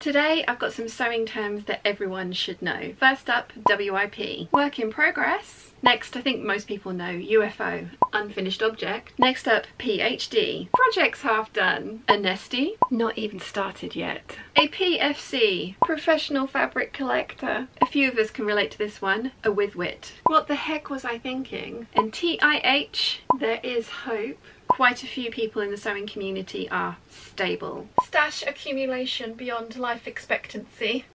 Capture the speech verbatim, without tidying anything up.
Today I've got some sewing terms that everyone should know. First up, W I P, work in progress. Next, I think most people know U F O, unfinished object. Next up, P H D, projects half done. A Nestie, not even started yet. A P F C, professional fabric collector. A few of us can relate to this one, a with-wit. What the heck was I thinking? And T I H, there is hope. Quite a few people in the sewing community are stable. Stash accumulation beyond life expectancy.